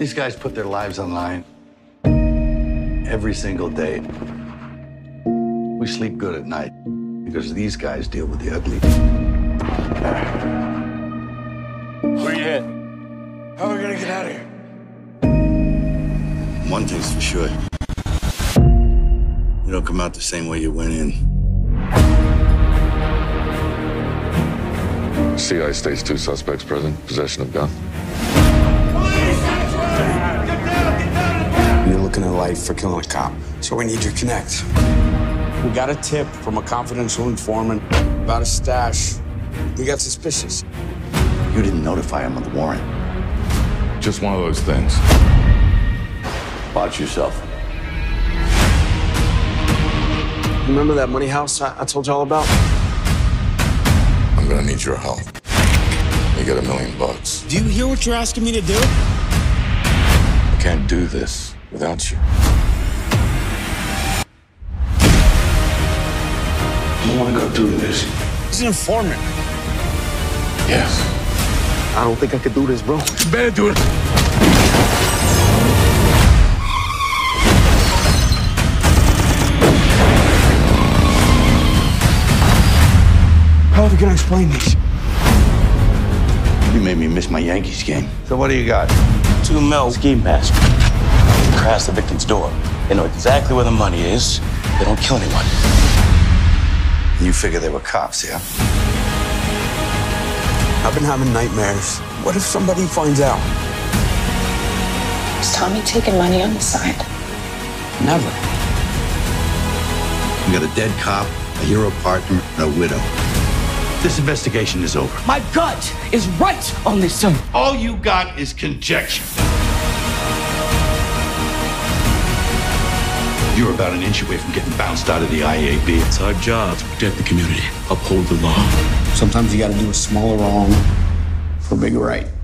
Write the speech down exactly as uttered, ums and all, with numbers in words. These guys put their lives on the line every single day. We sleep good at night because these guys deal with the ugly. Where you at? How are we gonna get out of here? One thing's for sure. You don't come out the same way you went in. C I states two suspects present, possession of gun. You're looking at life for killing a cop, so we need your connect. We got a tip from a confidential informant about a stash. We got suspicious. You didn't notify him of the warrant. Just one of those things. Watch yourself. Remember that money house I, I told you all about? I'm gonna need your help. You got a million bucks. Do you hear what you're asking me to do? I can't do this without you. I don't want to go through this. He's an informant. Yes. I don't think I could do this, bro. You better do it. How are we gonna explain these? You made me miss my Yankees game. So what do you got? Two mil ski mask. Crash the victim's door. They know exactly where the money is. They don't kill anyone. You figure they were cops, yeah? I've been having nightmares. What if somebody finds out? Is Tommy taking money on the side? Never. You got a dead cop, a hero partner, and a widow. This investigation is over. My gut is right on this, sir. All you got is conjecture. You're about an inch away from getting bounced out of the I A B. It's our job to protect the community, uphold the law. Sometimes you gotta do a smaller wrong for a big right.